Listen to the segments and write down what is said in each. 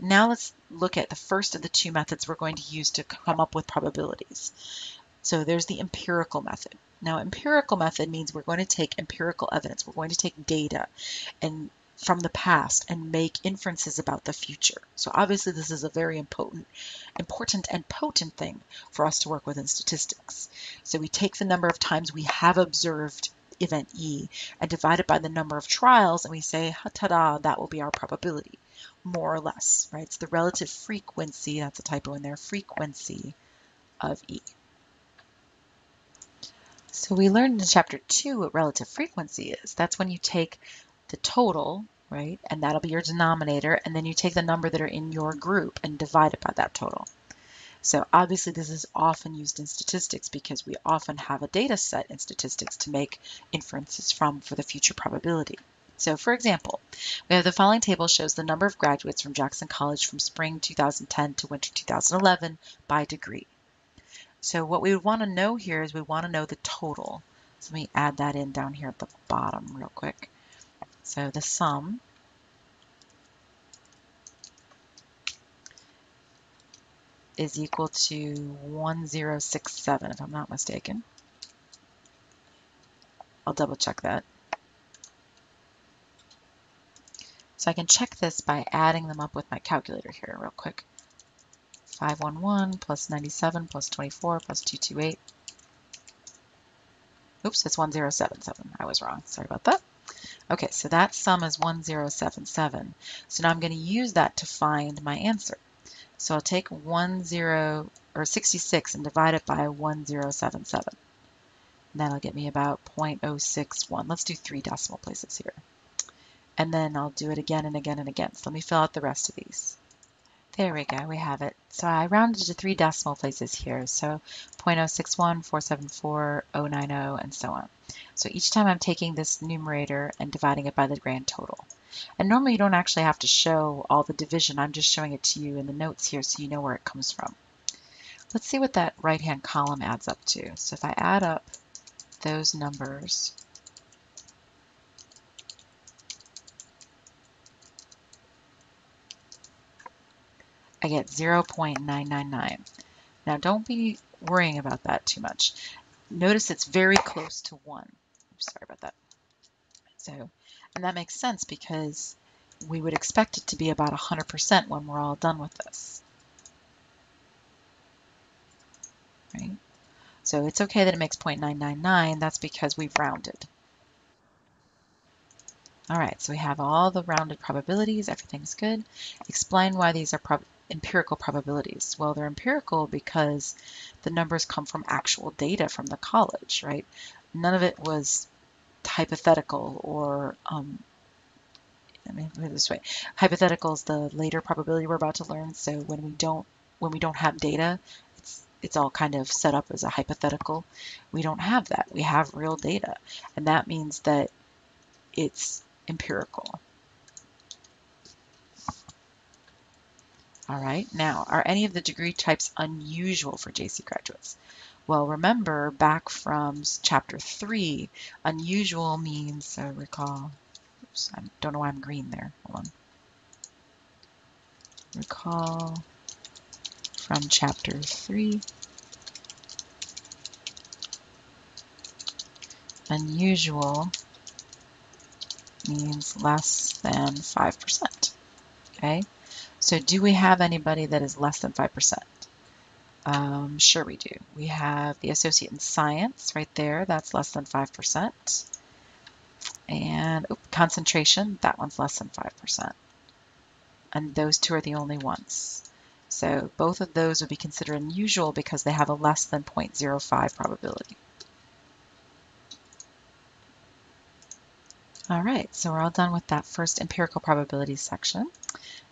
Now let's look at the first of the two methods we're going to use to come up with probabilities. So there's the empirical method. Now, empirical method means we're going to take empirical evidence. We're going to take data and from the past and make inferences about the future. So obviously this is a very important thing for us to work with in statistics. So we take the number of times we have observed event E and divide it by the number of trials, and we say, ta-da, that will be our probability, more or less, right? It's the relative frequency, that's a typo in there, frequency of E. So we learned in chapter 2 what relative frequency is. That's when you take the total, right, and that'll be your denominator, and then you take the number that are in your group and divide it by that total. So obviously this is often used in statistics because we often have a data set in statistics to make inferences from for the future probability. So for example, we have the following table shows the number of graduates from Jackson College from spring 2010 to winter 2011 by degree. So what we would want to know here is we want to know the total. So let me add that in down here at the bottom real quick. So the sum is equal to 1067, if I'm not mistaken. I'll double check that. So I can check this by adding them up with my calculator here real quick. 511 plus 97 plus 24 plus 228. Oops, it's 1077. I was wrong. Sorry about that. Okay, so that sum is 1077. So now I'm going to use that to find my answer. So I'll take 66 and divide it by 1077. And that'll get me about 0.061. Let's do 3 decimal places here. And then I'll do it again and again and again. So let me fill out the rest of these. There we go, we have it. So I rounded to 3 decimal places here. So 0.061, 474, 090, and so on. So each time I'm taking this numerator and dividing it by the grand total. And normally you don't actually have to show all the division. I'm just showing it to you in the notes here so you know where it comes from. Let's see what that right-hand column adds up to. So if I add up those numbers, I get 0.999. Now don't be worrying about that too much. Notice it's very close to 1. Oops, sorry about that. So, and that makes sense because we would expect it to be about 100% when we're all done with this. Right? So it's okay that it makes 0.999. That's because we've rounded. All right, so we have all the rounded probabilities. Everything's good. Explain why these are empirical probabilities. Well, they're empirical because the numbers come from actual data from the college, right? None of it was hypothetical or, let me put it this way. Hypothetical is the later probability we're about to learn. So when we don't have data, it's all kind of set up as a hypothetical. We don't have that. We have real data, and that means that it's empirical. All right, now, are any of the degree types unusual for JC graduates? Well, remember back from chapter 3, unusual means, so recall, oops, I don't know why I'm green there, hold on. Recall from chapter 3, unusual means less than 5%. Okay, so do we have anybody that is less than 5%? Sure we do. We have the associate in science right there. That's less than 5%. And concentration, that one's less than 5%. And those two are the only ones. So both of those would be considered unusual because they have a less than 0.05 probability. All right, so we're all done with that first empirical probability section.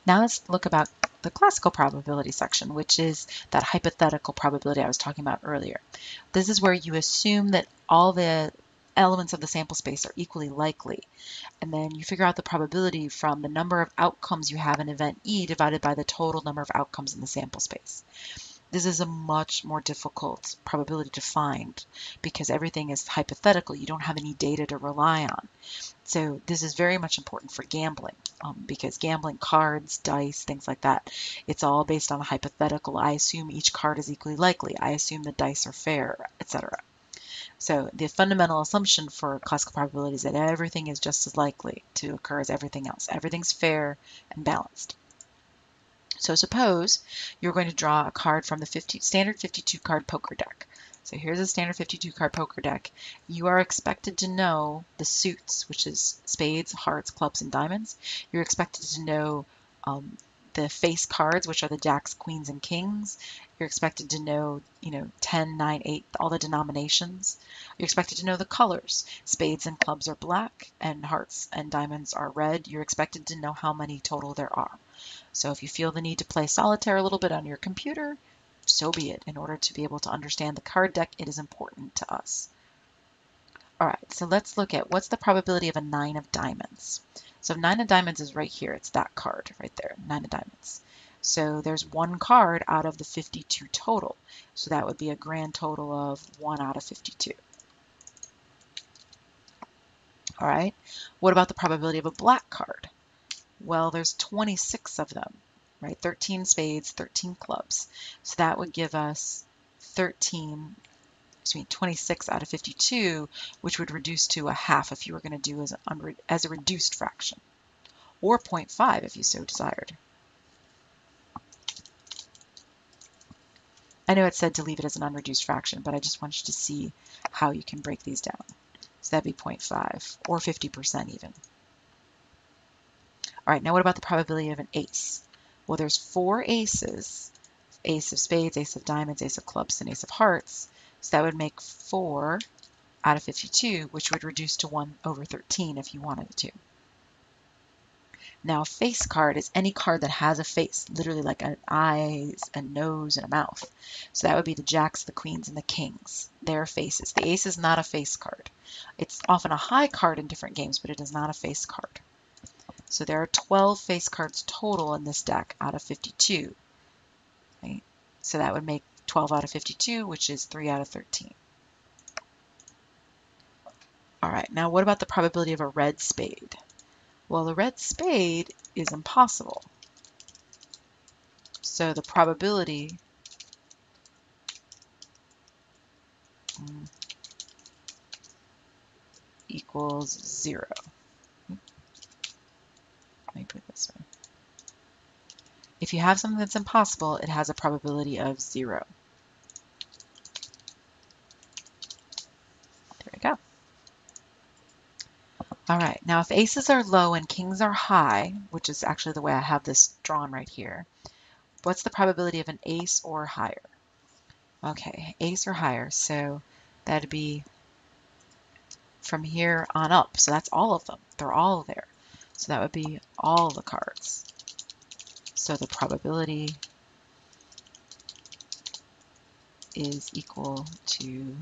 Now let's look about the classical probability section, which is that hypothetical probability I was talking about earlier. This is where you assume that all the elements of the sample space are equally likely, and then you figure out the probability from the number of outcomes you have in event E divided by the total number of outcomes in the sample space. This is a much more difficult probability to find because everything is hypothetical. You don't have any data to rely on. So this is very much important for gambling because gambling, cards, dice, things like that, it's all based on a hypothetical. I assume each card is equally likely. I assume the dice are fair, etc. So the fundamental assumption for classical probability is that everything is just as likely to occur as everything else. Everything's fair and balanced. So suppose you're going to draw a card from the standard 52-card poker deck. So here's a standard 52-card poker deck. You are expected to know the suits, which is spades, hearts, clubs, and diamonds. You're expected to know the face cards, which are the jacks, queens, and kings. You're expected to know, 10, 9, 8, all the denominations. You're expected to know the colors. Spades and clubs are black, and hearts and diamonds are red. You're expected to know how many total there are. So if you feel the need to play solitaire a little bit on your computer, so be it. In order to be able to understand the card deck, it is important to us. All right, so let's look at what's the probability of a 9 of diamonds. So 9 of diamonds is right here. It's that card right there, 9 of diamonds. So there's one card out of the 52 total. So that would be a grand total of 1 out of 52. All right, what about the probability of a black card? Well, there's 26 of them, right? 13 spades, 13 clubs. So that would give us 26 out of 52, which would reduce to a half if you were going to do as a reduced fraction, or 0.5 if you so desired. I know it said to leave it as an unreduced fraction, but I just want you to see how you can break these down. So that'd be 0.5 or 50% even. All right, now what about the probability of an ace? Well, there's 4 aces, ace of spades, ace of diamonds, ace of clubs, and ace of hearts. So that would make 4 out of 52, which would reduce to 1 over 13 if you wanted to. Now, a face card is any card that has a face, literally like an eyes, a nose, and a mouth. So that would be the jacks, the queens, and the kings. They're faces. The ace is not a face card. It's often a high card in different games, but it is not a face card. So there are 12 face cards total in this deck out of 52. Right? So that would make 12 out of 52, which is 3 out of 13. All right, now what about the probability of a red spade? Well, the red spade is impossible. So the probability equals 0. Let me put this one. If you have something that's impossible, it has a probability of 0. There we go. All right, now if aces are low and kings are high, which is actually the way I have this drawn right here, what's the probability of an ace or higher? Okay, ace or higher, so that'd be from here on up. So that's all of them. They're all there. So that would be all the cards. So the probability is equal to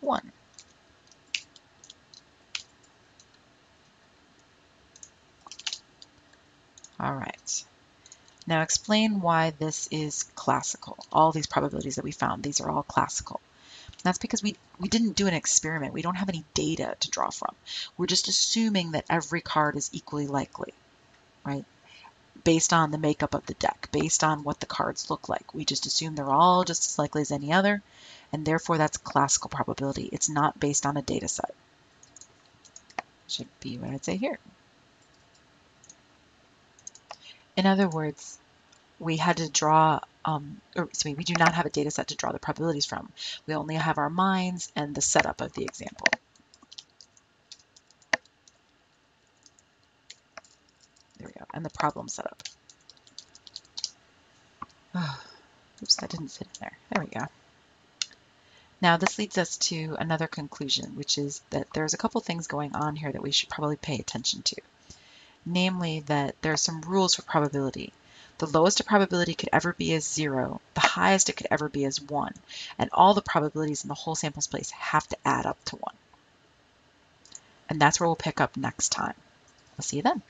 1. All right. Now explain why this is classical. All these probabilities that we found, these are all classical. That's because we didn't do an experiment. We don't have any data to draw from. We're just assuming that every card is equally likely, right? Based on the makeup of the deck, based on what the cards look like. We just assume they're all just as likely as any other, and therefore that's classical probability. It's not based on a data set. Should be what I'd say here. In other words, we had to draw, we do not have a data set to draw the probabilities from. We only have our minds and the setup of the example. There we go, and the problem setup. Oh, oops, that didn't fit in there. There we go. Now this leads us to another conclusion, which is that there's a couple things going on here that we should probably pay attention to. Namely, that there are some rules for probability. The lowest a probability could ever be is 0. The highest it could ever be is 1. And all the probabilities in the whole sample space have to add up to 1. And that's where we'll pick up next time. I'll see you then.